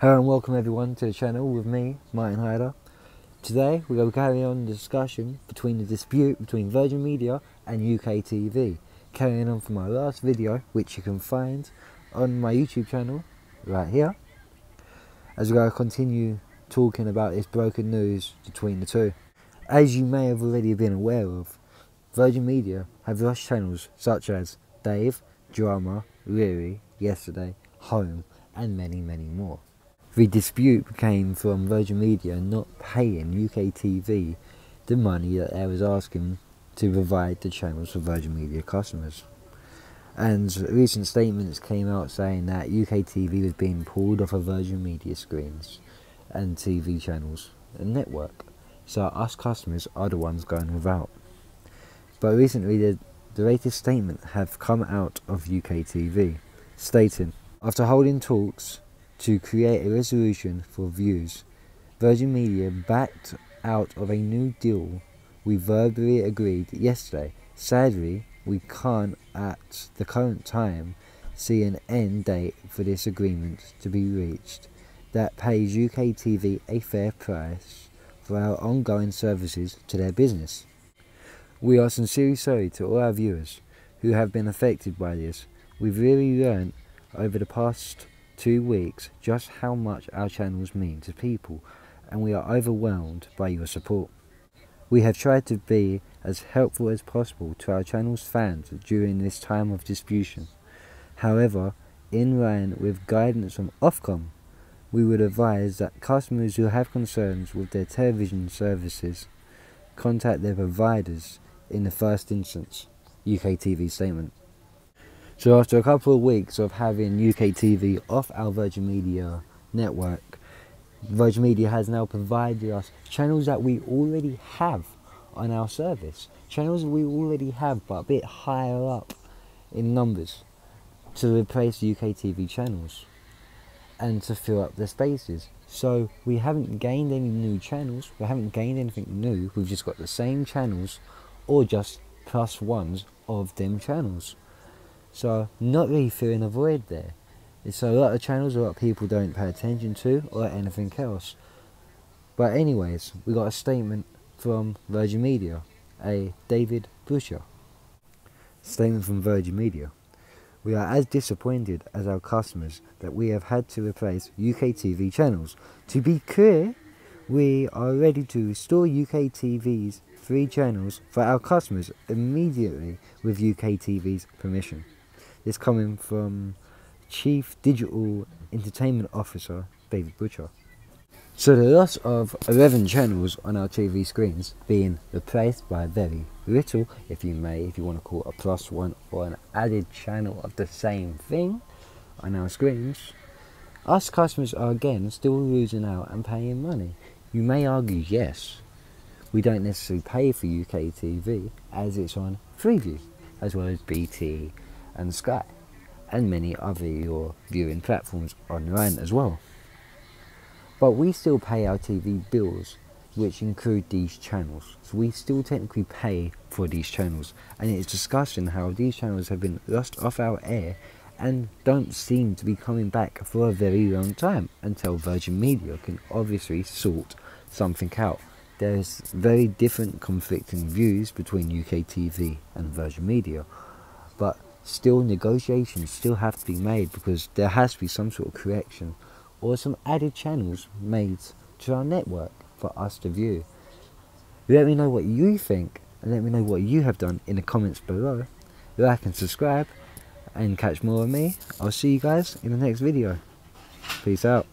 Hello and welcome everyone to the channel with me, Martin Hider. Today we're going to carry on the discussion between the dispute between Virgin Media and UKTV, carrying on from my last video, which you can find on my YouTube channel right here, as we're going to continue talking about this broken news between the two. As you may have already been aware of, Virgin Media have lost channels such as Dave, Drama, Reel, Yesterday, Home and many, many more. The dispute came from Virgin Media not paying UKTV the money that they was asking to provide the channels for Virgin Media customers. And recent statements came out saying that UKTV was being pulled off of Virgin Media screens and TV channels and network. So us customers are the ones going without. But recently the latest statement have come out of UKTV stating, after holding talks to create a resolution for views, Virgin Media backed out of a new deal we verbally agreed yesterday. Sadly, we can't at the current time see an end date for this agreement to be reached that pays UKTV a fair price for our ongoing services to their business. We are sincerely sorry to all our viewers who have been affected by this. We've really learned over the past 2 weeks just how much our channels mean to people, and we are overwhelmed by your support. We have tried to be as helpful as possible to our channel's fans during this time of disputation. However, in line with guidance from Ofcom, we would advise that customers who have concerns with their television services contact their providers in the first instance, UKTV statement. So after a couple of weeks of having UKTV off our Virgin Media network, Virgin Media has now provided us channels that we already have on our service. Channels we already have but a bit higher up in numbers to replace the UKTV channels and to fill up the spaces. So we haven't gained any new channels, we haven't gained anything new, we've just got the same channels or just plus ones of them channels. So not really feeling a void there. It's a lot of channels, a lot of people don't pay attention to or anything else. But anyways, we got a statement from Virgin Media, a David Butcher. Statement from Virgin Media. We are as disappointed as our customers that we have had to replace UKTV channels. To be clear, we are ready to restore UKTV's 3 channels for our customers immediately with UKTV's permission. This coming from Chief Digital Entertainment Officer David Butcher. So the loss of 11 channels on our TV screens being replaced by very little, if you want to call it a plus one or an added channel of the same thing on our screens, us customers are again still losing out and paying money. You may argue, yes, we don't necessarily pay for UKTV as it's on Freeview, as well as BT and Sky and many other your viewing platforms online as well. But we still pay our TV bills, which include these channels. So we still technically pay for these channels, and it's discussing how these channels have been lost off our air and don't seem to be coming back for a very long time until Virgin Media can obviously sort something out. There's very different conflicting views between UKTV and Virgin Media, but still negotiations still have to be made because there has to be some sort of correction or some added channels made to our network for us to view. Let me know what you think and let me know what you have done in the comments below. Like and subscribe and catch more of me. I'll see you guys in the next video. Peace out.